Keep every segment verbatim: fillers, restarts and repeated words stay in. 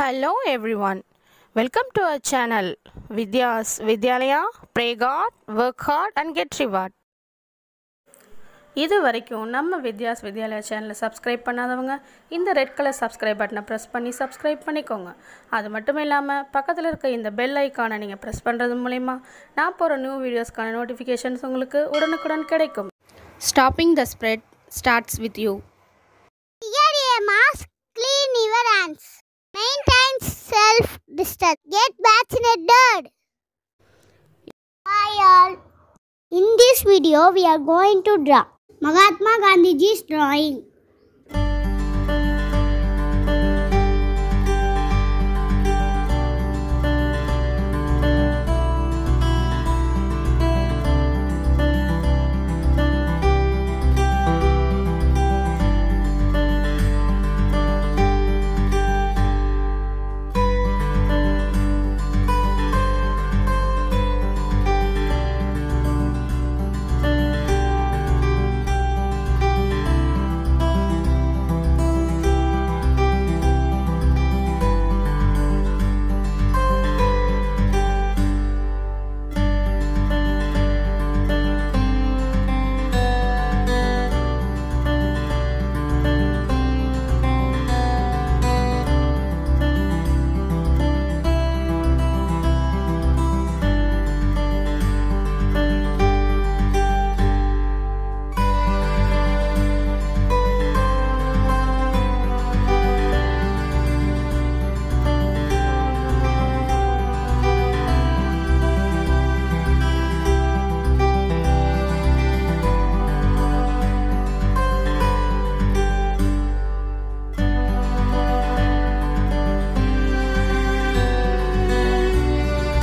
Hello everyone, welcome to our channel Vidya's Vidyalaya. Pray God, work hard and get reward. This is the Vidya's Vidyalaya channel. Subscribe to the red color subscribe button. Press subscribe. That's why you press the bell icon. And press the new videos notifications. Stopping the spread starts with you. Wear a mask, clean your hands. Maintain self-distance. Get vaccinated. Hi all. In this video, we are going to draw Mahatma Gandhiji's drawing.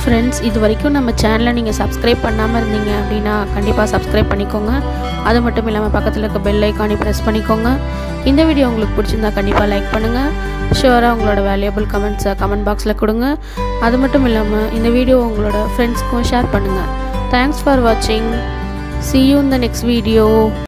Friends, if you are subscribed to our channel, subscribe to the bell icon and press the bell icon. If you like this video, like and share your valuable comments in the comment box. That's why this video share with friends. Thanks for watching. See you in the next video.